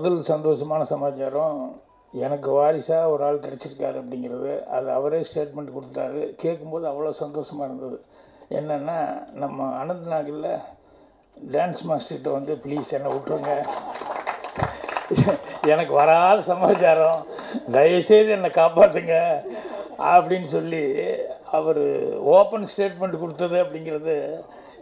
முதல் சந்தோஷமான சமாச்சாரம் எனக்கு வாரிசாக ஒரு ஆள் கிடச்சிருக்காரு அப்படிங்கிறது. அது அவரே ஸ்டேட்மெண்ட் கொடுத்துட்டாரு. கேட்கும்போது அவ்வளோ சந்தோஷமாக இருந்தது. என்னென்னா நம்ம அனந்த் நாகலில் டான்ஸ் மாஸ்டர்கிட்ட வந்து ப்ளீஸ் என்னை விட்டுருங்க, எனக்கு வராத சமாச்சாரம், தயவுசெய்து என்னை காப்பாற்றுங்க அப்படின்னு சொல்லி அவர் ஓப்பன் ஸ்டேட்மெண்ட் கொடுத்தது அப்படிங்கிறது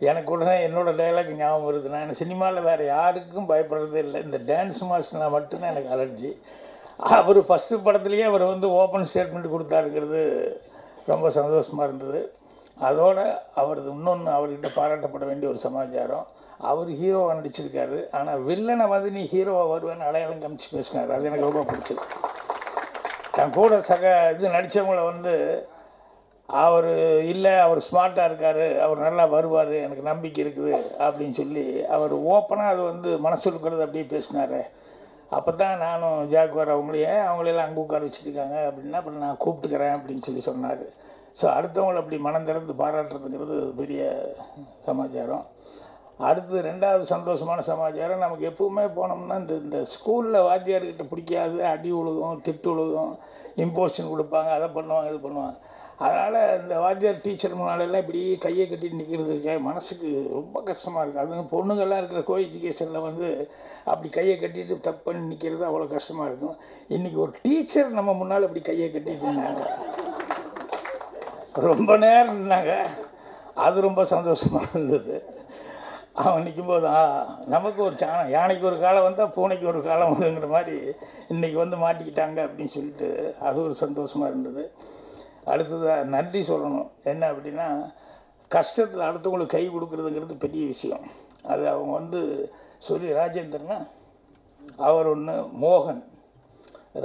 எனக்கு உடனே என்னோடய டைலாக் ஞாபகம் வருது. நான் சினிமாவில் வேறு யாருக்கும் பயப்படுறதே இல்லை, இந்த டான்ஸ் மாஸ்டர்னால் மட்டும்தான் எனக்கு அலர்ஜி. அவர் ஃபஸ்ட்டு படத்துலேயே அவர் வந்து ஓப்பன் ஸ்டேட்மெண்ட் கொடுத்தாருங்கிறது ரொம்ப சந்தோஷமாக இருந்தது. அதோடு அவரது இன்னொன்று அவர்கிட்ட பாராட்டப்பட வேண்டிய ஒரு சமாச்சாரம், அவர் ஹீரோவாக நடிச்சிருக்காரு, ஆனால் வில்லனை வந்து நீ ஹீரோவாக வருவேன்னு அடையாளம் காமிச்சு பேசினார். அது எனக்கு ரொம்ப பிடிச்சது. தன் கூட சக இது நடித்தவங்கள வந்து அவர் இல்லை அவர் ஸ்மார்ட்டாக இருக்கார், அவர் நல்லா வருவார், எனக்கு நம்பிக்கை இருக்குது அப்படின்னு சொல்லி அவர் ஓப்பனாக அது வந்து மனசுக்குள்ளது அப்படியே பேசினார். அப்போ தான் நானும் ஜாக்குவார் அவங்களையே அவங்களெல்லாம் அங்கே உட்கார வச்சுருக்காங்க அப்படின்னா அப்புறம் நான் கூப்பிட்டுக்கிறேன் அப்படின்னு சொல்லி சொன்னார். ஸோ அடுத்தவங்களை அப்படி மனந்திறந்து பாராட்டுறதுங்கிறது பெரிய சமாச்சாரம். அடுத்து ரெண்டாவது சந்தோஷமான சமாச்சாரம், நமக்கு எப்பவுமே போனோம்னா இந்த ஸ்கூலில் வாத்தியார்கிட்ட பிடிக்காது, அடி உழுகும், திட்டு உழுகும், இம்போஷன் கொடுப்பாங்க, அதை பண்ணுவாங்க, இது பண்ணுவாங்க. அதனால் இந்த வாத்தியார் டீச்சர் முன்னாலெல்லாம் இப்படி கையை கட்டிட்டு நிற்கிறதுக்கே மனசுக்கு ரொம்ப கஷ்டமாக இருக்குது. அதுவும் பொண்ணுங்கள்லாம் இருக்கிற கோ எஜுகேஷனில் வந்து அப்படி கையை கட்டிட்டு தப்பு பண்ணி நிற்கிறது அவ்வளோ கஷ்டமாக இருக்கும். இன்றைக்கி ஒரு டீச்சர் நம்ம முன்னால் இப்படி கையை கட்டிட்டு இருந்தாங்க, ரொம்ப நேரம் இருந்தாங்க, அது ரொம்ப சந்தோஷமாக இருந்தது. அவன் நிற்கும்போது நமக்கு ஒரு சாணம், யானைக்கு ஒரு காலம் வந்தால் பூனைக்கு ஒரு காலம் வருதுங்கிற மாதிரி இன்றைக்கி வந்து மாட்டிக்கிட்டாங்க அப்படின்னு சொல்லிட்டு அது ஒரு சந்தோஷமாக இருந்தது. அடுத்ததாக நன்றி சொல்லணும். என்ன அப்படின்னா, கஷ்டத்தில் அடுத்தவங்களுக்கு கை கொடுக்குறதுங்கிறது பெரிய விஷயம். அது அவங்க வந்து சொல்லி ராஜேந்திரனா, அவர் ஒன்று, மோகன்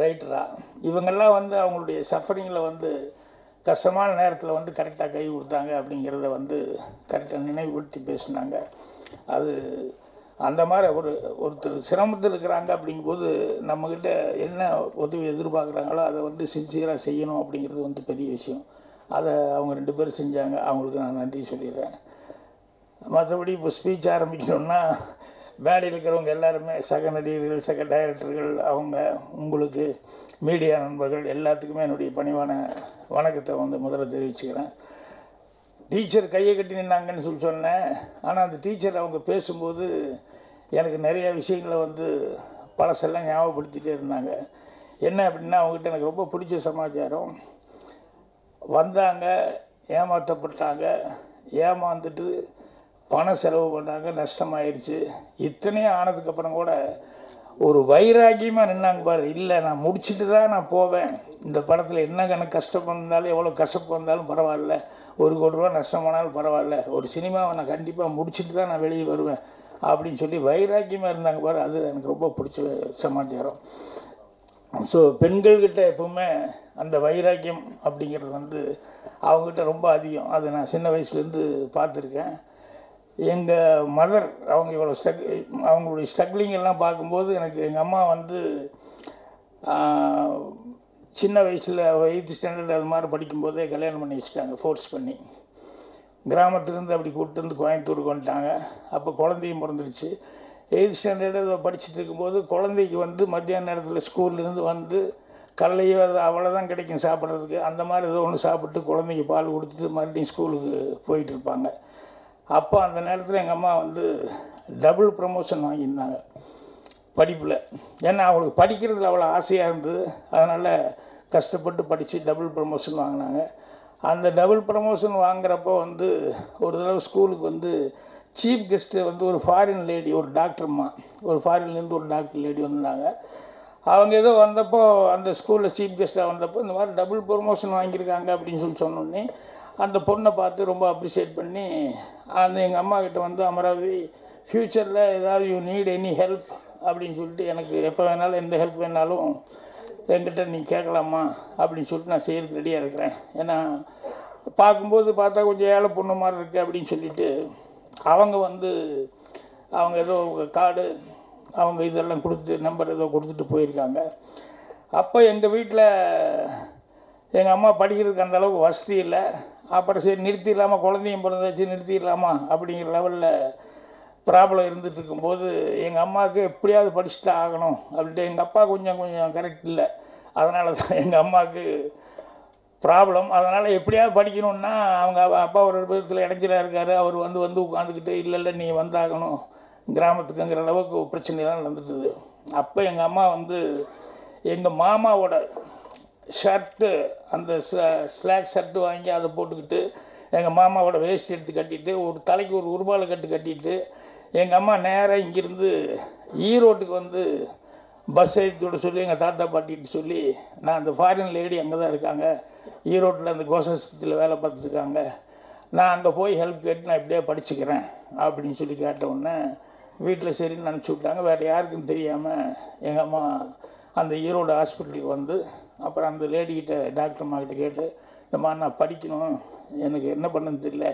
ரைட்டரா, இவங்கெல்லாம் வந்து அவங்களுடைய சஃபரிங்கில் வந்து கஷ்டமான நேரத்தில் வந்து கரெக்டாக கை கொடுத்தாங்க அப்படிங்கிறத வந்து கரெக்டாக நினைவுபடுத்தி பேசினாங்க. அது அந்த மாதிரி ஒருத்தர் சிரமத்தில் இருக்கிறாங்க அப்படிங்கும்போது நம்மக்கிட்ட என்ன உதவி எதிர்பார்க்குறாங்களோ அதை வந்து சின்சியராக செய்யணும் அப்படிங்கிறது வந்து பெரிய விஷயம். அதை அவங்க ரெண்டு பேரும் செஞ்சாங்க, அவங்களுக்கு நான் நன்றி சொல்லிடுறேன். மற்றபடி இப்போ ஸ்பீச் ஆரம்பிக்கணும்னா மேடையில் இருக்கிறவங்க எல்லாருமே, சக நடிகர்கள், சக டைரக்டர்கள், அவங்க, உங்களுக்கு மீடியா நண்பர்கள் எல்லாத்துக்குமே என்னுடைய பணிவான வணக்கத்தை வந்து முதல்ல தெரிவிச்சுக்கிறேன். டீச்சர் கையை கட்டி நின்னாங்கன்னு சொல்லி சொன்னேன். ஆனால் அந்த டீச்சர் அவங்க பேசும்போது எனக்கு நிறைய விஷயங்களை வந்து பழசெல்லாம் ஞாபகப்படுத்திகிட்டே இருந்தாங்க. என்ன அப்படின்னா, அவங்ககிட்ட எனக்கு ரொம்ப பிடிச்ச சமாச்சாரம், வந்தாங்க, ஏமாற்றப்பட்டாங்க, ஏமாந்துட்டு பணம் செலவு பண்ணாங்க, நஷ்டமாயிடுச்சு, இத்தனையும் ஆனதுக்கப்புறம் கூட ஒரு வைராக்கியமாக நின்னாங்க பாரு. இல்லை, நான் முடிச்சுட்டு தான் நான் போவேன், இந்த படத்தில் என்ன கணக்கு கஷ்டம் வந்தாலும், எவ்வளோ கஷ்டப்பு வந்தாலும் பரவாயில்ல, ஒரு கோடி ரூபா நஷ்டமானாலும் பரவாயில்ல, ஒரு சினிமாவை நான் கண்டிப்பாக முடிச்சுட்டு தான் நான் வெளியே வருவேன் அப்படின்னு சொல்லி வைராக்கியமாக இருந்தாங்க பாரு. அது எனக்கு ரொம்ப பிடிச்ச சமாச்சாரம். ஸோ பெண்கள்கிட்ட எப்பவுமே அந்த வைராக்கியம் அப்படிங்கிறது வந்து அவங்ககிட்ட ரொம்ப அதிகம். அதை நான் சின்ன வயசுலேருந்து பார்த்துருக்கேன். எங்கள் மதர் அவங்க இவ்வளோ அவங்களுடைய ஸ்ட்ரகிளிங் எல்லாம் பார்க்கும்போது எனக்கு எங்கள் அம்மா வந்து சின்ன வயசில் 8th ஸ்டாண்டர்ட் அது மாதிரி படிக்கும்போதே கல்யாணம் பண்ணி வச்சுட்டாங்க, ஃபோர்ஸ் பண்ணி. கிராமத்துலேருந்து அப்படி கூப்பிட்டு வந்து கோயம்புத்தூருக்கு வந்துட்டாங்க. அப்போ குழந்தையும் பிறந்துருச்சு. 8th ஸ்டாண்டர்டு படிச்சுட்டு இருக்கும்போது குழந்தைக்கு வந்து மத்தியான நேரத்தில் ஸ்கூல்லேருந்து வந்து கடலையோ அது அவ்வளோதான் கிடைக்கும் சாப்பிட்றதுக்கு, அந்த மாதிரி ஏதோ ஒன்று சாப்பிட்டு குழந்தைக்கு பால் கொடுத்துட்டு மறுபடியும் ஸ்கூலுக்கு போயிட்டுருப்பாங்க. அப்போ அந்த நேரத்தில் எங்கள் அம்மா வந்து டபுள் ப்ரமோஷன் வாங்கியிருந்தாங்க படிப்பில். ஏன்னா அவங்களுக்கு படிக்கிறதுல அவ்வளோ ஆசையாக இருந்தது, அதனால் கஷ்டப்பட்டு படித்து டபுள் ப்ரமோஷன் வாங்கினாங்க. அந்த டபுள் ப்ரமோஷன் வாங்குறப்போ வந்து ஒரு தடவை ஸ்கூலுக்கு வந்து சீஃப் கெஸ்ட்டு வந்து ஒரு ஃபாரின் லேடி, ஒரு டாக்டர்மா, ஒரு ஃபாரின்லேருந்து ஒரு டாக்டர் லேடி வந்தாங்க. அவங்க ஏதோ வந்தப்போ அந்த ஸ்கூலில் சீஃப் கெஸ்ட்டாக வந்தப்போ இந்த மாதிரி டபுள் ப்ரமோஷன் வாங்கியிருக்காங்க அப்படின்னு சொன்னோடனே அந்த பொண்ணை பார்த்து ரொம்ப அப்ரிஷியேட் பண்ணி அந்த எங்கள் அம்மாக்கிட்ட வந்து, அமராவி, ஃப்யூச்சரில் ஏதாவது யூ நீட் எனி ஹெல்ப் அப்படின்னு சொல்லிட்டு எனக்கு எப்போ வேணாலும் எந்த ஹெல்ப் வேணாலும் என்கிட்ட நீ கேட்கலாமா அப்படின்னு சொல்லிட்டு நான் செய்யறதுக்கு ரெடியாக இருக்கிறேன். ஏன்னா பார்க்கும்போது பார்த்தா கொஞ்சம் ஏழை பொண்ணு மாதிரி இருக்குது அப்படின்னு சொல்லிட்டு அவங்க வந்து அவங்க ஏதோ கார்டு அவங்க இதெல்லாம் கொடுத்து நம்பர் ஏதோ கொடுத்துட்டு போயிருக்காங்க. அப்போ எங்கள் வீட்டில் எங்கள் அம்மா படிக்கிறதுக்கு அந்தளவுக்கு வசதி இல்லை. அப்புறம் சரி நிறுத்திடலாமா, குழந்தையும் பிறந்தாச்சு நிறுத்திடலாமா அப்படிங்கிற லெவலில் ப்ராப்ளம் இருந்துகிட்டு இருக்கும்போது எங்கள் அம்மாவுக்கு எப்படியாவது படிச்சுட்டு ஆகணும் அப்படின்ட்டு எங்கள் அப்பா கொஞ்சம் கரெக்ட் இல்லை, அதனால தான் எங்கள் அம்மாவுக்கு ப்ராப்ளம். அதனால் எப்படியாவது படிக்கணுன்னா அவங்க அப்பா ஒரு விதத்தில் இடைஞ்சலாக இருக்கார். அவர் வந்து உட்காந்துக்கிட்டு இல்லை நீ வந்தாகணும் கிராமத்துக்குங்கிற அளவுக்கு பிரச்சனைலாம் நடந்துட்டுது. அப்போ எங்கள் அம்மா எங்கள் மாமாவோட ஷர்ட்டு அந்த ஸ்லாக் ஷர்ட்டு வாங்கி அதை போட்டுக்கிட்டு எங்கள் மாமாவோட வேஸ்ட் எடுத்து கட்டிட்டு ஒரு தலைக்கு ஒரு உருபாலை கட்டிட்டு எங்கள் அம்மா நேராக இங்கேருந்து ஈரோட்டுக்கு பஸ் ஏற்றிவிட சொல்லி எங்கள் தாத்தா பாட்டிகிட்டு சொல்லி, நான் அந்த ஃபாரின் லேடி அங்கே தான் இருக்காங்க, ஈரோட்டில் அந்த கோசாஸ்பத்திரியில் வேலை பார்த்துருக்காங்க, நான் அங்கே போய் ஹெல்ப் கேட்டு நான் இப்படியே படிச்சுக்கிறேன் அப்படின்னு சொல்லி கேட்டவுடனே வீட்டில் சரின்னு நினச்சி விட்டாங்க. வேறு யாருக்கும் தெரியாமல் எங்கள் அம்மா அந்த ஈரோடு ஹாஸ்பிட்டலுக்கு அப்புறம் அந்த லேடிக்கிட்ட டாக்டர் அம்மாக்கிட்ட கேட்டு, இந்தம்மா நான் படிக்கணும், எனக்கு என்ன பண்ணுன்னு தெரியல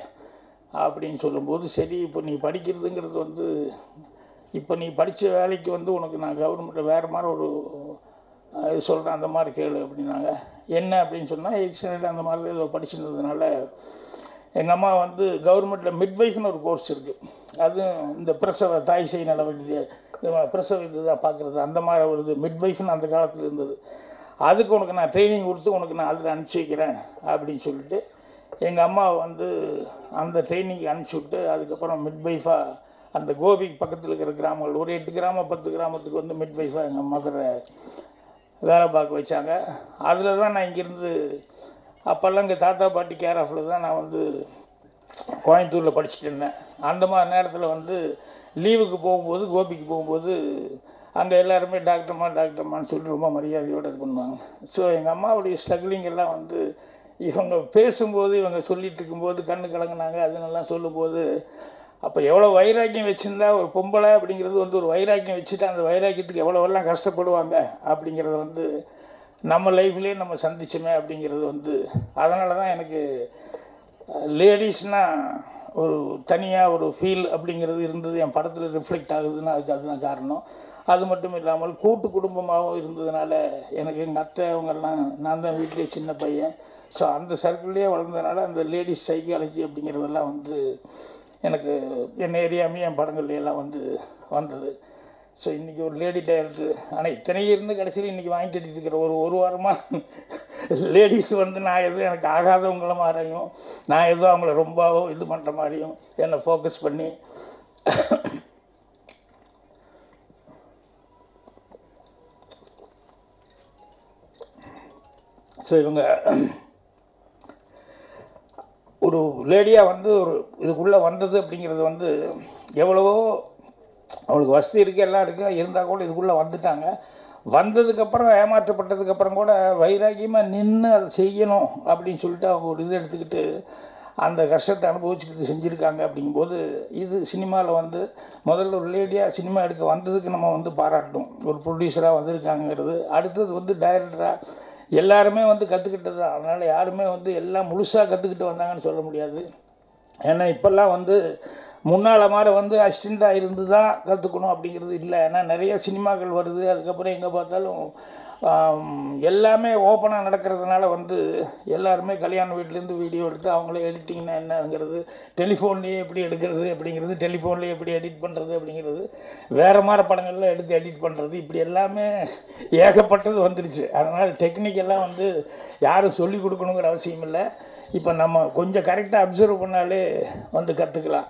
அப்படின்னு சொல்லும்போது, சரி இப்போ நீ படிக்கிறதுங்கிறது இப்போ நீ படித்த வேலைக்கு உனக்கு நான் கவர்மெண்ட்டில் வேறு மாதிரி ஒரு இது சொல்கிறேன், அந்த மாதிரி கேளு அப்படின்னாங்க. என்ன அப்படின்னு சொன்னால் எக்ஸ்டர்னல் அந்த மாதிரி ஏதோ படிச்சுருந்ததுனால எங்கள் அம்மா கவர்மெண்ட்டில் மிட்வைஃப்னு ஒரு கோர்ஸ் இருக்குது, அதுவும் இந்த பிரசவ தாய் செய் நடவடிக்கை பிரசவ இதுதான் பார்க்குறது அந்த மாதிரி ஒரு மிட்வைஃப்னு அந்த காலத்தில் இருந்தது. அதுக்கு உனக்கு நான் ட்ரைனிங் கொடுத்து உனக்கு நான் அதில் அனுப்பிச்சி வைக்கிறேன் அப்படின்னு சொல்லிட்டு எங்கள் அம்மா அந்த ட்ரைனிங்க்கு அனுப்பிச்சி விட்டு அதுக்கப்புறம் மிட்வைஃபாக அந்த கோபிக்கு பக்கத்தில் இருக்கிற கிராமங்கள் ஒரு 8 கிராமம் 10 கிராமத்துக்கு மிட்வைஃபாக எங்கள் மதுரை வேலை பார்க்க வச்சாங்க. அதில் தான் நான் இங்கேருந்து அப்போல்லாம் எங்கள் தாத்தா பாட்டி கேர் ஆஃபில் தான் நான் கோயம்புத்தூரில் படிச்சுட்டு இருந்தேன். அந்த மாதிரி நேரத்தில் லீவுக்கு போகும்போது கோபிக்கு போகும்போது அங்கே எல்லாருமே டாக்டர்மான்னு சொல்லிட்டு ரொம்ப மரியாதையோடு இது பண்ணுவாங்க. ஸோ எங்கள் அம்மாவுடைய ஸ்ட்ரகிளிங் எல்லாம் இவங்க பேசும்போது இவங்க சொல்லிகிட்டு இருக்கும்போது கண்ணு கலங்கினாங்க. அதுங்கெல்லாம் சொல்லும்போது அப்போ எவ்வளோ வைராக்கியம் வச்சுருந்தா ஒரு பொம்பளை அப்படிங்கிறது ஒரு வைராக்கியம் வச்சுட்டு அந்த வைராக்கியத்துக்கு எவ்வளோவெல்லாம் கஷ்டப்படுவாங்க அப்படிங்கிறத நம்ம லைஃப்லேயே நம்ம சந்திச்சோமே அப்படிங்கிறது அதனால தான் எனக்கு லேடிஸ்னால் ஒரு தனியாக ஒரு ஃபீல் அப்படிங்கிறது இருந்தது. என் படத்தில் ரிஃப்ளெக்ட் ஆகுதுன்னா அதுதான் காரணம். அது மட்டும் இல்லாமல் கூட்டு குடும்பமாகவும் இருந்ததுனால எனக்கு எங்கள் அத்தை அவங்கெல்லாம் நான் தான் வீட்டிலே சின்ன பையன். ஸோ அந்த சர்க்கிள்லேயே வளர்ந்ததுனால அந்த லேடிஸ் சைக்காலஜி அப்படிங்கிறதெல்லாம் எனக்கு என்ன ஏரியாமே என் படங்கள்லாம் வந்தது. ஸோ இன்றைக்கி ஒரு லேடி டைரக்டர், ஆனால் இத்தனைக்கு இருந்து கடைசியில் இன்றைக்கி வாங்கிட்டு இருக்கிற ஒரு வாரமாக லேடிஸ் நான் எதுவும் எனக்கு ஆகாதவங்கள மாதிரியும் நான் எதுவும் அவங்கள ரொம்பவும் இது பண்ணுற மாதிரியும் என்னை ஃபோக்கஸ் பண்ணி ஸோ இவங்க ஒரு லேடியாக ஒரு இதுக்குள்ளே வந்தது அப்படிங்கிறது எவ்வளவோ அவளுக்கு வசதி இருக்குது, எல்லாம் இருக்குது, இருந்தால் கூட இதுக்குள்ளே வந்துட்டாங்க. வந்ததுக்கப்புறம் ஏமாற்றப்பட்டதுக்கப்புறம் கூட வைராக்கியமாக நின்று அதை செய்யணும் அப்படின்னு சொல்லிட்டு அவங்க ஒரு இது எடுத்துக்கிட்டு அந்த கஷ்டத்தை அனுபவிச்சுக்கிட்டு செஞ்சுருக்காங்க. அப்படிங்கும்போது இது சினிமாவில் முதல்ல ஒரு லேடியாக சினிமா எடுக்க வந்ததுக்கு நம்ம பாராட்டணும். ஒரு ப்ரொடியூசராக வந்திருக்காங்கிறது, அடுத்தது டைரக்டராக எல்லாருமே கற்றுக்கிட்டது தான். அதனால் யாருமே எல்லாம் முழுசாக கற்றுக்கிட்டு வந்தாங்கன்னு சொல்ல முடியாது. ஏன்னா இப்போல்லாம் முன்னால் மாதிரி அசிஸ்டண்ட்டாக இருந்து தான் கற்றுக்கணும் அப்படிங்கிறது இல்லை. ஏன்னா நிறைய சினிமாக்கள் வருது, அதுக்கப்புறம் எங்கே பார்த்தாலும் எல்லாமே ஓப்பனாக நடக்கிறதுனால எல்லாருமே கல்யாண வீட்டிலேருந்து வீடியோ எடுத்து அவங்களே எடிட்டிங்னா என்னங்கிறது, டெலிஃபோன்லேயே எப்படி எடுக்கிறது அப்படிங்கிறது, டெலிஃபோன்லேயே எப்படி எடிட் பண்ணுறது அப்படிங்கிறது, வேறு மாதிரி படங்கள்லாம் எடுத்து எடிட் பண்ணுறது, இப்படி எல்லாமே ஏகப்பட்டது வந்துருச்சு. அதனால் டெக்னிக்கெல்லாம் யாரும் சொல்லிக் கொடுக்கணுங்கிற அவசியம் இல்லை. இப்போ நம்ம கொஞ்சம் கரெக்டாக அப்சர்வ் பண்ணாலே கற்றுக்கலாம்.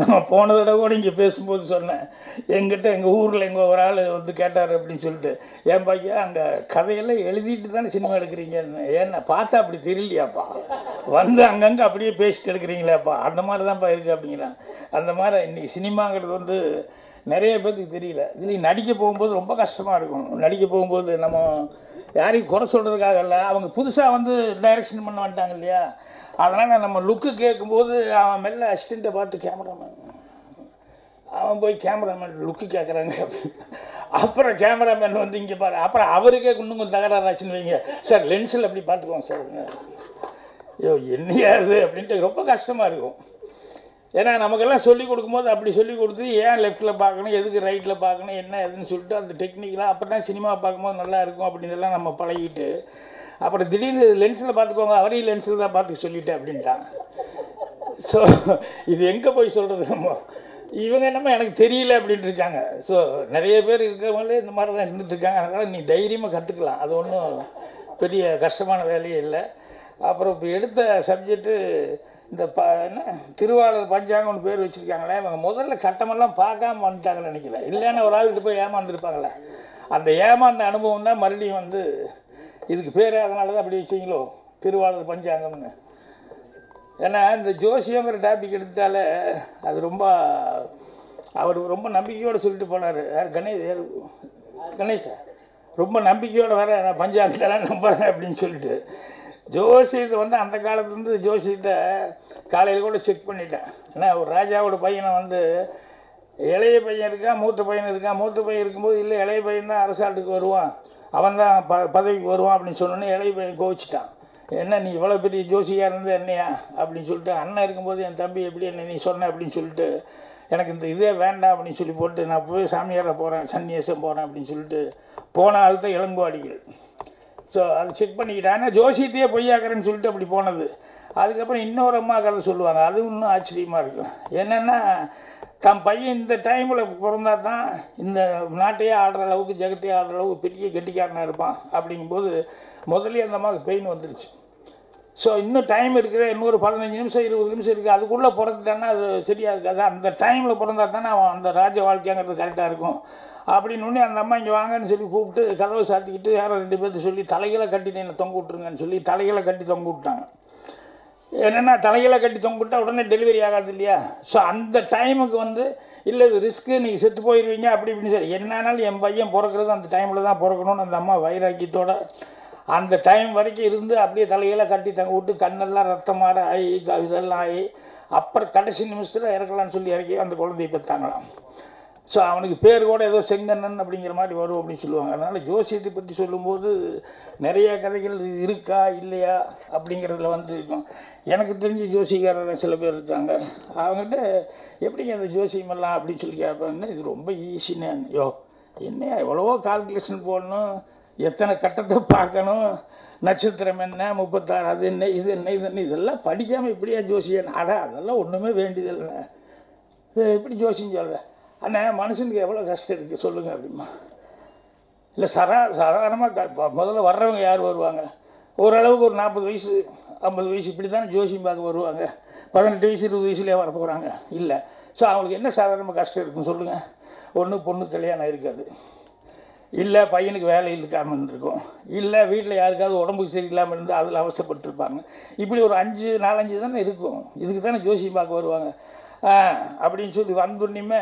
நம்ம போன தடவை கூட இங்கே பேசும்போது சொன்னேன், எங்கள் ஊரில் ஒரு ஆள் கேட்டார் அப்படின்னு சொல்லிட்டு, ஏன் பாக்கியா அங்கே கதையெல்லாம் எழுதிட்டு தானே சினிமா எடுக்கிறீங்கன்னு. ஏன்னா பார்த்தா அப்படி தெரியலையாப்பா, அங்கங்கே அப்படியே பேசிட்டு எடுக்கிறீங்களேப்பா, அந்த மாதிரி தான்ப்பா இருக்குது அப்படிங்கிறான். அந்த மாதிரி இன்றைக்கி சினிமாங்கிறது நிறைய பேர்த்துக்கு தெரியல. இதில் நடிக்க போகும்போது ரொம்ப கஷ்டமாக இருக்கும். நடிக்க போகும்போது நம்ம யாரையும் குறை சொல்கிறதுக்காக இல்லை, அவங்க புதுசாக டைரக்ஷன் பண்ண மாட்டாங்க இல்லையா, அதனால் நம்ம லுக்கு கேட்கும்போது அவன் மெல்ல அசிஸ்டண்ட்டை பார்த்து கேமராமேன் அவன் போய் கேமராமேன் லுக்கு கேட்குறாங்க அப்படின்னு. அப்புறம் கேமராமேன் வந்து இங்கே பாரு, அப்புறம் அவருக்கே இன்னும் கொஞ்சம் தகராறாச்சுன்னு வைங்க, சார் லென்ஸில் அப்படி பார்த்துக்குவோம் சார். ஐயோ என்னையாது அப்படின்ட்டு ரொம்ப கஷ்டமாக இருக்கும். ஏன்னா நமக்கெல்லாம் சொல்லிக் கொடுக்கும்போது அப்படி சொல்லிக் கொடுத்து ஏன் லெஃப்ட்டில் பார்க்கணும், எதுக்கு ரைட்டில் பார்க்கணும், என்ன எதுன்னு சொல்லிட்டு அந்த டெக்னிக்கெலாம் அப்போ தான் சினிமா பார்க்கும்போது நல்லா இருக்கும் அப்படின்றதெல்லாம் நம்ம பழகிட்டு, அப்புறம் திடீர்னு லென்ஸில் பார்த்துக்கோங்க, அவரையும் லென்ஸில் தான் பார்த்து சொல்லிவிட்டேன் அப்படின்ட்டான். ஸோ இது எங்கே போய் சொல்கிறது, நம்ம இவங்க என்னமோ எனக்கு தெரியல அப்படின்ட்டு இருக்காங்க. ஸோ நிறைய பேர் இருக்கிறவங்களே இந்த மாதிரி தான் இருந்துகிட்ருக்காங்க. அதனால் நீ தைரியமாக கற்றுக்கலாம், அது ஒன்றும் பெரிய கஷ்டமான வேலையே இல்லை. அப்புறம் இப்போ எடுத்த சப்ஜெக்ட்டு இந்த என்ன திருவாளர் பஞ்சாங்கம்னு பேர் வச்சுருக்காங்களே, இவங்க முதல்ல கட்டமெல்லாம் பார்க்காம வந்துட்டாங்கன்னு நினைக்கிறேன். இல்லைன்னா ஒரு ஆள்கிட்ட போய் ஏமாந்துருப்பாங்களே, அந்த ஏமாந்த அனுபவம் தான் மறுபடியும் வந்து இதுக்கு பேர், அதனால தான் அப்படி வச்சிங்களோ திருவாளர் பஞ்சாங்கம்னு. ஏன்னா இந்த ஜோசியங்கிற டாபிக் எடுத்துட்டாலே அது ரொம்ப, அவர் ரொம்ப நம்பிக்கையோடு சொல்லிட்டு போனார். யார் கணேஷா ரொம்ப நம்பிக்கையோடு வர நான் பஞ்சாங்கத்தெல்லாம் நம்புறேன் அப்படின்னு சொல்லிட்டு. ஜோசியத்தை வந்து அந்த காலத்துலேருந்து ஜோசியத்தை காலையில் கூட செக் பண்ணிட்டேன். ஏன்னா ஒரு ராஜாவோட பையனை வந்து இளைய பையன் இருக்கான், மூத்த பையன் இருக்கான். மூத்த பையன் இருக்கும்போது இல்லை இளைய பையன் தான் அரசாட்டுக்கு வருவான், அவன் தான் பதவிக்கு வருவான் அப்படின்னு சொன்னோன்னே இளைய பையன் கோவிச்சிட்டான். என்ன நீ இவ்வளோ பெரிய ஜோசியாக இருந்தது என்னையா அப்படின்னு சொல்லிட்டு, அண்ணன் இருக்கும்போது என் தம்பி எப்படி என்ன நீ சொன்ன அப்படின்னு சொல்லிட்டு, எனக்கு இந்த இதே வேண்டாம் அப்படின்னு சொல்லி போட்டு நான் போய் சாமியாரை போகிறேன், சன்னியாசம் போகிறேன் அப்படின்னு சொல்லிட்டு போன ஆள் தான் இளங்குவாடிகள். ஸோ அதை செக் பண்ணிக்கிட்டேன். ஆனால் ஜோசியத்தையே பொய்யாக்குறேன்னு சொல்லிட்டு அப்படி போனது. அதுக்கப்புறம் இன்னொரு அம்மா கதை சொல்லுவாங்க, அது இன்னும் ஆச்சரியமாக இருக்கும். என்னென்னா தன் பையன் இந்த டைமில் பிறந்தா தான் இந்த நாட்டையே ஆடுற அளவுக்கு, ஜெகத்தையே ஆடுற அளவுக்கு பெரிய கெட்டிக்காரனாக இருப்பான் அப்படிங்கும்போது முதல்ல அந்த அம்மாவுக்கு பெயின் வந்துடுச்சு. ஸோ இன்னும் டைம் இருக்கிற இன்னொரு 15 நிமிஷம் 20 நிமிஷம் இருக்குது, அதுக்குள்ளே பிறந்துட்டான்னா அது சரியாக இருக்காது, அந்த டைமில் பிறந்தா தானே அவன் அந்த ராஜ வாழ்க்கைங்கிறது கரெக்டாக இருக்கும் அப்படின்னு அந்த அம்மா இங்கே வாங்கன்னு சொல்லி கூப்பிட்டு கதவை சாத்திக்கிட்டு யாரோ 2 பேர்த்து சொல்லி தலைகளை கட்டிட்டு என்னை தொங்க விட்ருங்கன்னு சொல்லி தலைகளை கட்டி தொங்க விட்டாங்க. என்னென்னா தலைகளை கட்டி தொங்க விட்டால் உடனே டெலிவரி ஆகாது இல்லையா. ஸோ அந்த டைமுக்கு வந்து இல்லை இது ரிஸ்க்கு, நீங்கள் செத்து போயிடுவீங்க அப்படி இப்படின்னு சொல்லி என்னாலும் என் பையன் பிறக்கிறது அந்த டைமில் தான் பிறக்கணும்னு அந்த அம்மா வைராக்கியத்தோடு அந்த டைம் வரைக்கும் இருந்து அப்படியே தலைகளை கட்டி தங்க விட்டு கண்ணெல்லாம் ரத்தம் மாற ஆகி இதெல்லாம் ஆகி அப்புறம் கடைசி நிமிஷத்தில் இறக்கலான்னு சொல்லி இறக்கி அந்த குழந்தையை பெற்றாங்களாம். ஸோ அவனுக்கு பேர் கூட ஏதோ செங்கண்ணன் அப்படிங்கிற மாதிரி வரும் அப்படின்னு சொல்லுவாங்க. அதனால் ஜோசியத்தை பற்றி சொல்லும்போது நிறைய கதைகள் இருக்கா இல்லையா அப்படிங்கிறதுல வந்து இருக்கும். எனக்கு தெரிஞ்ச ஜோசிக்காரர்கள் சில பேர் இருக்காங்க, அவங்ககிட்ட எப்படிங்க அந்த ஜோசியமெல்லாம் அப்படின்னு சொல்லி கேட்பாங்கன்னா இது ரொம்ப ஈஸின்னு. யோ என்ன எவ்வளவோ கால்குலேஷன் போடணும், எத்தனை கட்டத்தை பார்க்கணும், நட்சத்திரம் என்ன, 36 அது என்ன, இது என்ன, இது என்ன, இதெல்லாம் படிக்காமல் இப்படியா ஜோசியன்? அதெல்லாம் ஒன்றுமே வேண்டியதில்லை, எப்படி ஜோசின்னு சொல்கிறேன்? அண்ணா மனுஷனுக்கு எவ்வளோ கஷ்டம் இருக்குது சொல்லுங்கள் அப்படிமா. இல்லை சாதாரணமாக முதல்ல வர்றவங்க யார் வருவாங்க? ஓரளவுக்கு ஒரு 40 வயசு 50 வயசு இப்படி தானே ஜோசியம் பார்க்க வருவாங்க. 18 வயசு 20 வயசுலேயே வர போகிறாங்க இல்லை. ஸோ அவங்களுக்கு என்ன சாதாரணமாக கஷ்டம் இருக்குன்னு சொல்லுங்கள். ஒன்று பொண்ணு கல்யாணம் இருக்காது, இல்லை பையனுக்கு வேலை இருக்காமல் இருந்திருக்கும், இல்லை வீட்டில் யாருக்காவது உடம்புக்கு சரியில்லாமல் இருந்து அதில் அவசரப்பட்டுருப்பாங்க. இப்படி ஒரு 4-5 தானே இருக்கும், இதுக்கு தானே ஜோசியம் பார்க்க வருவாங்க அப்படின்னு சொல்லி வந்துடனே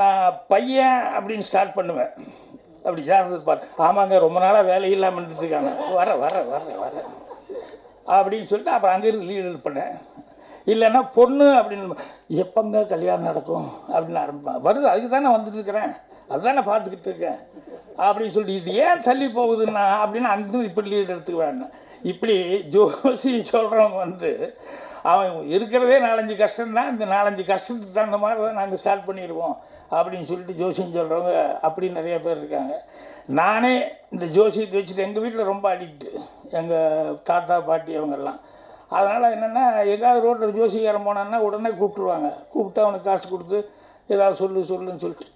நான் பையன் அப்படின்னு ஸ்டார்ட் பண்ணுவேன். அப்படி ஜாதகத்தை பார்த்து ஆமாங்க ரொம்ப நாளாக வேலை இல்லாமல் இருந்துட்டுருக்காங்க, வர வர வர வர அப்படின்னு சொல்லிட்டு அப்புறம் அங்கேருந்து லீடர் பண்ணேன். இல்லைன்னா பொண்ணு அப்படின்னு எப்போங்க கல்யாணம் நடக்கும் அப்படின்னு ஆரம்பிப்பேன். வருது, அதுக்கு தானே வந்துட்டுருக்கிறேன், அதுதான் நான் பார்த்துக்கிட்டு இருக்கேன் அப்படின்னு சொல்லிட்டு இது ஏன் தள்ளி போகுதுன்னா அப்படின்னு அங்கேருந்து இப்படி லீடர் எடுத்துக்குவேன். இப்படி ஜோசி சொல்கிறவங்க வந்து அவன் இருக்கிறதே 4-5 கஷ்டம்தான், இந்த 4-5 கஷ்டத்துக்கு தகுந்த மாதிரி தான் நாங்கள் ஸ்டார்ட் பண்ணிடுவோம் அப்படின்னு சொல்லிட்டு ஜோசியம் சொல்கிறவங்க அப்படி நிறைய பேர் இருக்காங்க. நானே இந்த ஜோசியத்தை வச்சுட்டு எங்கள் வீட்டில் ரொம்ப அடிக்ட்டு, எங்கள் தாத்தா பாட்டி அவங்கெல்லாம். அதனால் என்னென்னா எதாவது ரோட்டில் ஜோசிக்காரன் போனான்னா உடனே கூப்பிட்டுருவாங்க. கூப்பிட்டு அவனுக்கு காசு கொடுத்து ஏதாவது சொல்லுன்னு சொல்லிட்டு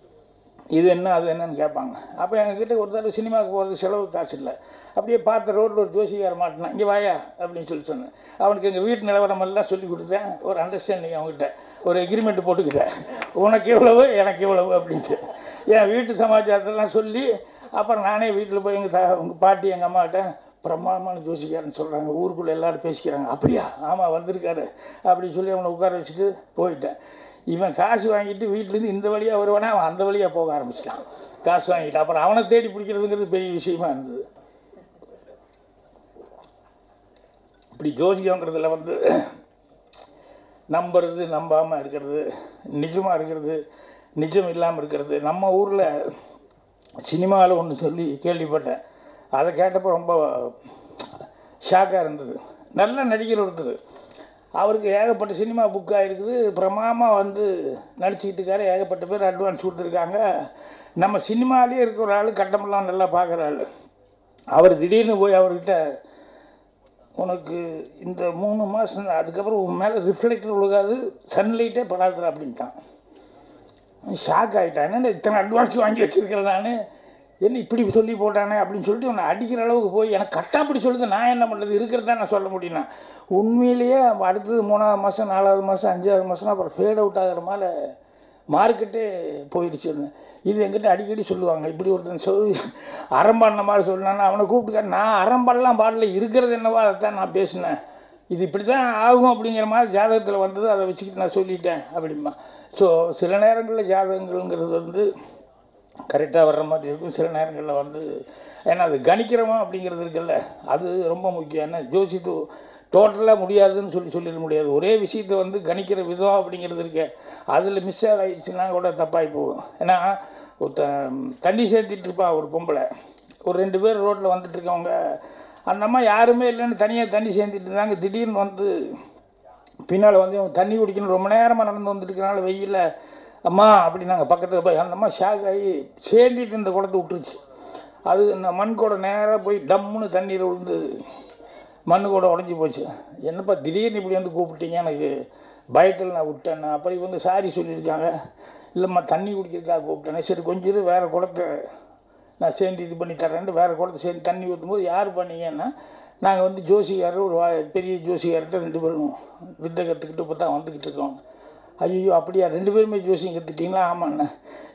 இது என்ன அது என்னன்னு கேட்பாங்க. அப்போ எங்ககிட்ட ஒரு தடவை சினிமாவுக்கு போகிறது செலவு காசு இல்லை, அப்படியே பார்த்த ரோட்டில் ஒரு ஜோசிக்கார மாட்டினான், இங்கே வாயா அப்படின்னு சொல்லி சொன்னேன். அவனுக்கு எங்கள் வீட்டு நிலவரமெல்லாம் சொல்லி கொடுத்தேன், ஒரு அண்டர்ஸ்டாண்டிங் அவங்ககிட்ட ஒரு எக்ரிமெண்ட் போட்டுக்கிட்டேன், உனக்கு எவ்வளவு எனக்கு எவ்வளவு அப்படின்ட்டு என் வீட்டு சமாச்சாரத்தெல்லாம் சொல்லி. அப்புறம் நானே வீட்டில் போய் எங்கள் பாட்டி எங்கள் அம்மாக்கிட்ட பிரமாதமான ஜோசிக்காரன்னு சொல்கிறாங்க, ஊருக்குள்ளே எல்லோரும் பேசிக்கிறாங்க. அப்படியா, ஆமாம் வந்திருக்காரு அப்படின்னு சொல்லி அவனை உட்கார வச்சுட்டு போயிட்டேன். இவன் காசு வாங்கிட்டு வீட்டிலேருந்து இந்த வழியாக வருவானா, அவன் அந்த வழியாக போக ஆரம்பிச்சிட்டான் காசு வாங்கிட்டு. அப்புறம் அவனை தேடி பிடிக்கிறதுங்கிறது பெரிய விஷயமா இருந்தது. இப்படி ஜோசியங்கிறதுல வந்து நம்புறது, நம்பாமல் இருக்கிறது, நிஜமாக இருக்கிறது, நிஜம் இல்லாமல் இருக்கிறது. நம்ம ஊரில் சினிமாவில் ஒன்று சொல்லி கேள்விப்பட்டேன், அதை கேட்டப்போ ரொம்ப ஷாக்காக இருந்தது. நல்ல நடிகர் ஒருத்தர், அவருக்கு ஏகப்பட்ட சினிமா புக் ஆகிருக்குது, பிரமாமாக வந்து நடிச்சுக்கிட்டுக்கார, ஏகப்பட்ட பேர் அட்வான்ஸ் கொடுத்துருக்காங்க. நம்ம சினிமாலேயே இருக்கிற ஆள், கட்டமெல்லாம் நல்லா பார்க்குற ஆள், அவர் திடீர்னு போய் அவர்கிட்ட உனக்கு இந்த 3 மாதம் அதுக்கப்புறம் உன் மேலே ரிஃப்ளெக்டர் விழுகாது, சன்லைட்டே படாதுற அப்படின்ட்டான். ஷாக் ஆகிட்டான், என்னென்ன இத்தனை அட்வான்ஸ் வாங்கி வச்சுருக்கிறேன் நான், என்ன இப்படி சொல்லி போட்டானே அப்படின்னு சொல்லிட்டு உன்னை அடிக்கிற அளவுக்கு போய் எனக்கு கரெக்டாக அப்படி சொல்லுது. நான் என்ன பண்ணுறது, இருக்கிறதா நான் சொல்ல முடியும்னா உண்மையிலேயே அடுத்தது 3ஆவது மாதம் 4ஆவது மாதம் 5ஆவது மாதம் அப்புறம் ஃபேட் அவுட் ஆகிற மாதிரி மார்க்கெட்டே போயிடுச்சு. இது என்கிட்ட அடிக்கடி சொல்லுவாங்க, இப்படி ஒருத்தன் சொல்லி அரம்பாடின மாதிரி சொன்னான்னா அவனை கூப்பிட்டுக்க, நான் அரம்பாடெலாம் பாடல, இருக்கிறது என்னவோ அதை தான் நான் பேசினேன், இது இப்படி தான் ஆகும் அப்படிங்கிற மாதிரி ஜாதகத்தில் வந்தது, அதை வச்சுக்கிட்டு நான் சொல்லிட்டேன் அப்படிமா. ஸோ சில நேரங்களில் ஜாதகங்கள்ங்கிறது வந்து கரெக்டாக வர்ற மாதிரி இருக்கும், சில நேரங்களில் வந்து ஏன்னா அது கணிக்கிறோமா அப்படிங்கிறது இருக்குல்ல, அது ரொம்ப முக்கியம். ஏன்னா ஜோசித்து டோட்டலாக முடியாதுன்னு சொல்லிட முடியாது, ஒரே விஷயத்தை வந்து கணிக்கிற விதம் அப்படிங்கிறது இருக்கேன், அதில் மிஸ் ஆகிடுச்சுன்னா கூட தப்பாகி போகும். ஏன்னா தண்ணி சேர்த்திட்டு இருப்பா ஒரு பொம்பளை, ஒரு 2 பேர் ரோட்டில் வந்துட்டுருக்கவங்க, அந்த அம்மா யாருமே இல்லைன்னு தனியாக தண்ணி சேர்ந்துட்டு இருந்தாங்க, திடீர்னு வந்து பின்னால் வந்து அவங்க தண்ணி குடிக்கணும், ரொம்ப நேரமாக நடந்து வந்துட்டுருக்கனால வெயிலில் அம்மா அப்படின்னாங்க. பக்கத்தில் போய் அந்த அம்மா ஷாக் ஆகி சேர்ந்துட்டு இந்த குடத்தை விட்டுருச்சு, அது இந்த மண் குடம் நேராக போய் டம்முன்னு தண்ணீர் விழுந்து மண் குடம் உடஞ்சி போச்சு. என்னப்பா திடீர்னு இப்படி வந்து கூப்பிட்டீங்க, எனக்கு பயத்தில் நான் விட்டேன். அப்புறம் இவங்க சாரி சொல்லியிருக்காங்க, இல்லைம்மா தண்ணி குடிக்கிறதுக்காக கூப்பிட்டேன், சரி கொஞ்சம் வேறு குடத்தை நான் சேர்ந்து இது பண்ணி தரேன்ட்டு வேறு குடத்தை சேர்ந்து தண்ணி ஊற்றும்போது யார் பண்ணீங்கன்னா, நாங்கள் வந்து ஜோசிக்காரர் ஒரு பெரிய ஜோசிக்கார்கிட்ட 2 பேரும் வித்தை கற்றுக்கிட்டு இப்போ தான் வந்துக்கிட்டு இருக்கோம். ஐயோ அப்படியா, 2 பேருமே ஜோசியம் கற்றுக்கிட்டிங்களா? ஆமாண்ணே,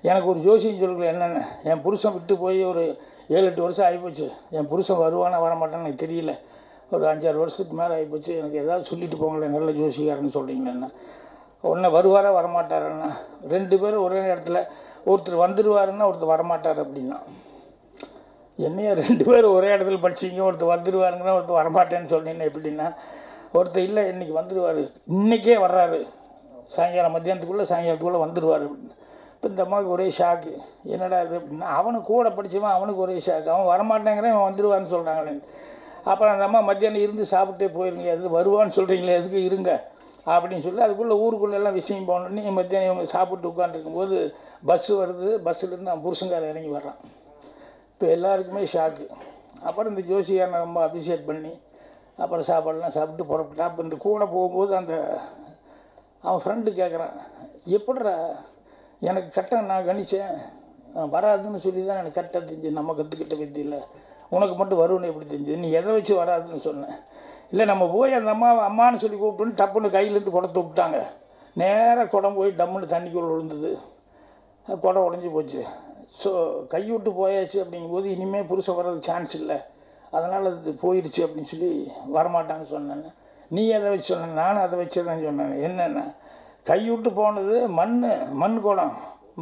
எனக்கு ஒரு ஜோசியம் சொல்லுங்கள் என்னென்ன, என் புருஷன் விட்டு போய் ஒரு 7-8 வருஷம் ஆகிப்போச்சு, என் புருஷன் வருவானா வரமாட்டான்னு எனக்கு தெரியல, ஒரு 5-6 வருஷத்துக்கு மேலே ஆகிப்போச்சு, எனக்கு ஏதாவது சொல்லிட்டு போங்களேன் நல்ல ஜோசிக்காரன்னு சொல்கிறீங்களேண்ணா. உடனே வருவாரா வரமாட்டாரண்ணா? 2 பேரும் ஒரே இடத்துல, ஒருத்தர் வந்துடுவாருன்னா ஒருத்தர் வரமாட்டார் அப்படின்னா, என்னையா 2 பேரும் ஒரே இடத்துல படிச்சிங்க, ஒருத்தர் வந்துடுவாருங்கன்னா ஒருத்தர் வரமாட்டேன்னு சொன்னீங்கன்னா எப்படின்னா, ஒருத்தர் இல்லை இன்றைக்கி வந்துடுவார், இன்றைக்கே வர்றாரு, சாயங்காலம் மத்தியானத்துக்குள்ளே வந்துடுவார் அப்படின்னு. இப்போ இந்த அம்மாவுக்கு ஒரே ஷாக்கு, என்னடா இது அப்படின்னா, அவனுக்கு கூட படித்தவன் அவனுக்கு ஒரே ஷாக்கு, அவன் வரமாட்டேங்கிறேன் இவன் வந்துடுவான்னு சொல்கிறாங்களே. அப்புறம் அந்த அம்மா மத்தியானம் இருந்து சாப்பிட்டே போயிருங்க, எது வருவான்னு சொல்கிறீங்களே எதுக்கு இருங்க அப்படின்னு சொல்லி, அதுக்குள்ளே ஊருக்குள்ளே எல்லாம் விஷயம் போனோன்னு மத்தியானம் இவங்க சாப்பிட்டு உட்காந்துருக்கும்போது பஸ்ஸு வருது, பஸ்ஸுலேருந்து அவன் புருஷங்கார இறங்கி வர்றான். இப்போ எல்லாருக்குமே ஷாக்கு. அப்புறம் இந்த ஜோசியாரை ரொம்ப அப்ரிஷியேட் பண்ணி அப்புறம் சாப்பாடெல்லாம் சாப்பிட்டு புறப்பட்டான். அப்போ இந்த கூட போகும்போது அந்த அவன் ஃப்ரெண்டு கேட்குறான், எப்படிடா எனக்கு கரெக்டாக நான் கணிச்சேன் வராதுன்னு சொல்லி தான் எனக்கு கரெக்டாக தெரிஞ்சு, நம்ம கற்றுக்கிட்ட பற்றியில் உனக்கு மட்டும் வரும்னு எப்படி தெரிஞ்சது, நீ எதை வச்சு வராதுன்னு சொன்னேன். இல்லை நம்ம போய் அந்த அம்மாவை அம்மானு சொல்லி கூப்பிட்டுன்னு டப்புன்னு கையிலேருந்து குடத்தை விட்டாங்க, நேராக குடம் போய் டம்முன்னு தண்ணிக்குள்ளே விழுந்தது, குடம் உடஞ்சி போச்சு. ஸோ கைவிட்டு போயாச்சு அப்படிங்கும்போது இனிமேல் புருஷன் வர்றதுக்கு சான்ஸ் இல்லை, அதனால் அது போயிடுச்சு அப்படின்னு சொல்லி வரமாட்டான்னு சொன்னேன். நீ எதை வச்சு சொன்ன? நானும் அதை வச்சு தான் சொன்னேன். என்னென்ன கைவிட்டு போனது மண் குடம்,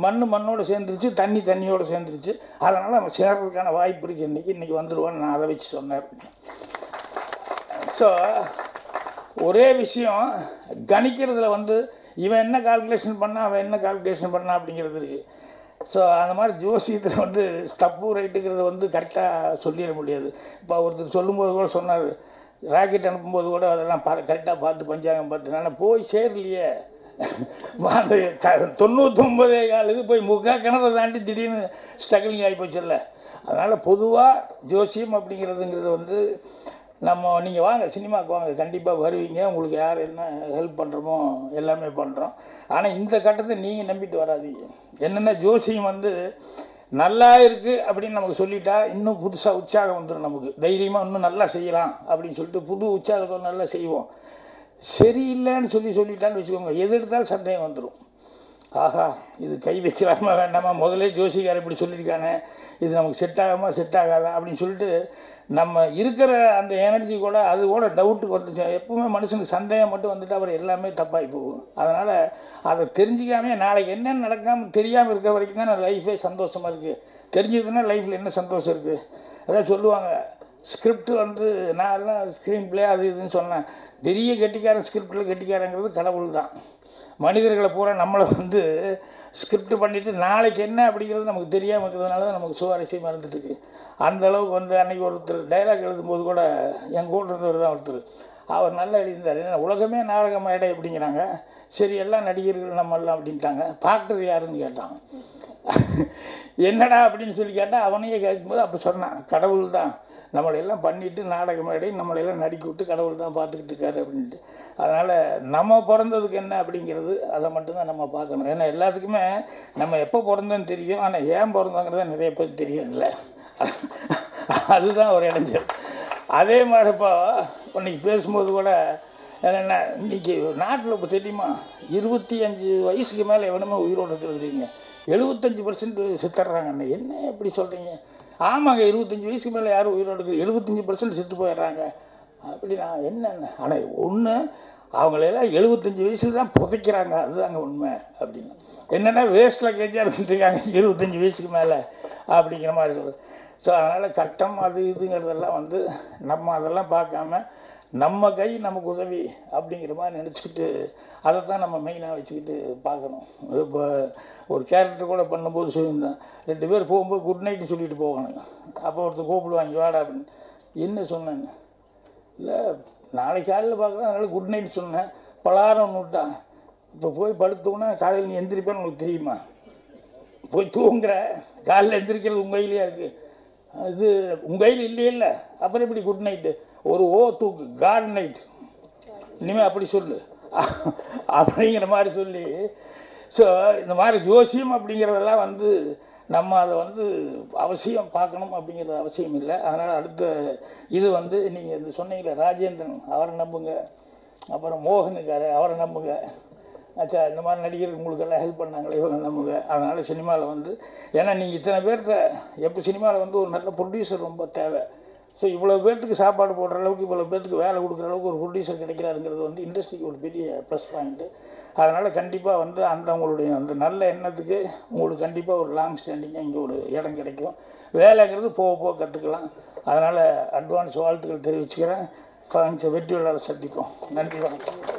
மண்ணோடு சேர்ந்துருச்சு, தண்ணியோடு சேர்ந்துருச்சு, அதனால் நம்ம சேர்றதுக்கான வாய்ப்பு இருக்குது, இன்றைக்கி வந்துடுவான்னு நான் அதை வச்சு சொன்னேன். ஸோ ஒரே விஷயம் கணிக்கிறதுல வந்து இவன் என்ன கால்குலேஷன் பண்ணால் அவன் என்ன கால்குலேஷன் பண்ணான் அப்படிங்கிறது இருக்குது. ஸோ அந்த மாதிரி ஜோசியத்தில் வந்து ஸ்டப்பு ரைட்டுங்கிறத வந்து கரெக்டாக சொல்லிட முடியாது. இப்போ ஒருத்தர் சொல்லும்போது கூட சொன்னார், ராக்கெட் அனுப்பும்போது கூட அதெல்லாம் கரெக்டாக பார்த்து பஞ்சாங்கம் பார்த்துனால போய் சேரலையே, அந்த 99.25 இது போய் முக்கா கிணறு தாண்டி திடீர்னு ஸ்ட்ரகிளிங் ஆகி போச்சுல்ல. அதனால் பொதுவாக ஜோசியம் அப்படிங்கிறதுங்கிறது வந்து நீங்கள் வாங்க சினிமாவுக்கு வாங்க, கண்டிப்பாக வருவீங்க, உங்களுக்கு யார் என்ன ஹெல்ப் பண்ணுறோமோ எல்லாமே பண்ணுறோம். ஆனால் இந்த கட்டத்தை நீங்கள் நம்பிட்டு வராதீங்க. என்னென்னா ஜோசியம் வந்து நல்லா இருக்குது அப்படின்னு நமக்கு சொல்லிட்டா இன்னும் புதுசாக உற்சாகம் வந்துடும், நமக்கு தைரியமாக இன்னும் நல்லா செய்யலாம் அப்படின்னு சொல்லிட்டு புது உற்சாகத்தோடு நல்லா செய்வோம். சரியில்லைன்னு சொல்லிட்டான்னு வச்சுக்கோங்க, எது எடுத்தாலும் சந்தேகம் வந்துடும், ஆஹா இது கை வைக்கலாமா வேண்டாமா, முதலே ஜோசிக்காரர் இப்படி சொல்லியிருக்கானே, இது நமக்கு செட் ஆகாமல் செட் ஆகாதா அப்படின்னு சொல்லிட்டு நம்ம இருக்கிற அந்த எனர்ஜி கூட அது கூட டவுட்டுக்கு வந்துச்சு. எப்பவுமே மனுஷனுக்கு சந்தேகம் மட்டும் வந்துட்டு அப்புறம் எல்லாமே தப்பாகி போகும். அதனால் அதை தெரிஞ்சிக்காமே நாளைக்கு என்னென்னு நடக்காமல் தெரியாமல் இருக்கிற வரைக்கும் தான் லைஃபே சந்தோஷமாக இருக்குது. தெரிஞ்சதுன்னா லைஃப்பில் என்ன சந்தோஷம் இருக்குது? அதான் சொல்லுவாங்க ஸ்கிரிப்ட் வந்து, நான் எல்லாம் ஸ்க்ரீன் பிளே அது இதுன்னு சொன்னேன், பெரிய கெட்டிக்காரன் ஸ்கிரிப்டில் கெட்டிக்காரங்கிறது கடவுள் தான், மனிதர்களை பூரா நம்மளை வந்து ஸ்கிரிப்ட் பண்ணிவிட்டு நாளைக்கு என்ன அப்படிங்கிறது நமக்கு தெரியாமல் இருக்கிறதுனால தான் நமக்கு சுவாரஸ்யமாக இருந்துட்டுருக்கு. அந்தளவுக்கு வந்து அன்றைக்கி ஒருத்தர் டைலாக் எழுதும்போது கூட என் கூட இருந்தவர் தான் ஒருத்தர், அவர் நல்லா எழுதியிருந்தார். ஏன்னா உலகமே நாடகமாயிடை அப்படிங்கிறாங்க. சரி எல்லாம் நடிகர்கள் நம்மளாம் அப்படின்ட்டாங்க. பார்க்குறது யாருன்னு கேட்டான். என்னடா அப்படின்னு சொல்லி கேட்டால் அவனையே கேட்கும்போது அப்போ சொன்னான், கடவுள் தான் நம்மளையெல்லாம் பண்ணிவிட்டு நாடகமாயிடை நம்மளையெல்லாம் நடிக்க விட்டு கடவுள் தான் பார்த்துக்கிட்டு இருக்காரு அப்படின்ட்டு. அதனால் நம்ம பிறந்ததுக்கு என்ன அப்படிங்கிறது அதை மட்டும்தான் நம்ம பார்க்கணும். ஏன்னா எல்லாத்துக்குமே நம்ம எப்போ பிறந்தோன்னு தெரியும், ஆனால் ஏன் பிறந்தோங்கிறத நிறைய பேர் தெரியும் இல்லை, அதுதான் ஒரு இளைஞர். அதே மாதிரி இப்போ இன்னைக்கு பேசும்போது கூட என்னென்ன இன்றைக்கி நாட்டில் இப்போ தெரியுமா 25 வயசுக்கு மேலே எவனுமே உயிரோடு இருக்கிறதுங்க 75% செத்துடுறாங்க. அண்ணா என்ன எப்படி சொல்கிறீங்க? ஆமாங்க, 25 வயசுக்கு மேலே யாரும் உயிரோடு இருக்குது 75% செத்து போயிடுறாங்க அப்படின்னா என்னென்ன. ஆனால் ஒன்று அவங்களெல்லாம் 75 வயசில் தான் புதைக்கிறாங்க, அதுதாங்க உண்மை அப்படின்னா. என்னென்னா வேஸ்ட்டில் கேஜியாக இருந்துட்டுருக்காங்க 75 வயசுக்கு மேலே அப்படிங்கிற மாதிரி சொல்கிறேன். ஸோ அதனால் கட்டம் அது இதுங்கிறதெல்லாம் வந்து நம்ம அதெல்லாம் பார்க்காம நம்ம கை நமக்கு உதவி அப்படிங்கிற மாதிரி நினச்சிக்கிட்டு அதை தான் நம்ம மெயினாக வச்சுக்கிட்டு பார்க்கணும். இப்போ ஒரு கேரக்டர் கூட பண்ணும்போது சொல்லியிருந்தேன், 2 பேர் போகும்போது குட் நைட்டு சொல்லிட்டு போவானுங்க. அப்போ ஒருத்தர் கூப்பிடுவாங்க வாடா அப்படின்னு. என்ன சொன்னேன் இல்லை, நாளைக்கு காலையில் பார்க்குறேன் அதனால் குட் நைட் சொன்னேன். பலாரம் விட்டான். இப்போ போய் படுத்தோன்னா காலையில் நீ எந்திரிப்பேன்னு உங்களுக்கு தெரியுமா? போய் தூங்குற, காலையில் எந்திரிக்கிறது உங்கள் கையிலேயே இருக்குது. இது உங்கள் கையில் இல்லையே இல்லை, அப்புறம் இப்படி குட் நைட்டு ஒரு ஓ தூக்கு காட் நைட் இனிமேல் அப்படி சொல்லு அப்படிங்கிற மாதிரி சொல்லி. ஸோ இந்த மாதிரி ஜோசியம் அப்படிங்கிறதெல்லாம் வந்து நம்ம அதை வந்து அவசியம் பார்க்கணும் அப்படிங்கிறது அவசியம் இல்லை. அதனால் அடுத்த இது வந்து நீங்கள் இந்த சொன்னீங்களே ராஜேந்திரன், அவரை நம்புங்க. அப்புறம் மோகனுக்காரு, அவரை நம்புங்க. ஆச்சா, இந்த மாதிரி நடிகர் உங்களுக்கெல்லாம் ஹெல்ப் பண்ணாங்களே இவங்க நம்புங்க. அதனால் சினிமாவில் வந்து ஏன்னா நீங்கள் இத்தனை பேர்த்த எப்போ சினிமாவில் வந்து ஒரு நல்ல ப்ரொடியூசர் ரொம்ப தேவை. ஸோ இவ்வளோ பேர்த்துக்கு சாப்பாடு போடுற அளவுக்கு, இவ்வளோ பேர்த்துக்கு வேலை கொடுக்குற அளவுக்கு ஒரு ப்ரொடியூசர் கிடைக்கிறாருங்கிறது வந்து இண்டஸ்ட்ரிக்கு ஒரு பெரிய ப்ளஸ் பாயிண்ட்டு. அதனால் கண்டிப்பாக வந்து அந்த உங்களுடைய அந்த நல்ல எண்ணத்துக்கு உங்களுக்கு கண்டிப்பாக ஒரு லாங் ஸ்டாண்டிங்காக இங்கே ஒரு இடம் கிடைக்கும். வேலைங்கிறது போக போக கற்றுக்கலாம். அதனால் அட்வான்ஸ் வாழ்த்துக்கள் தெரிவிச்சுக்கிறேன். வெற்றி விழாவை சந்திப்போம். நன்றி, வணக்கம்.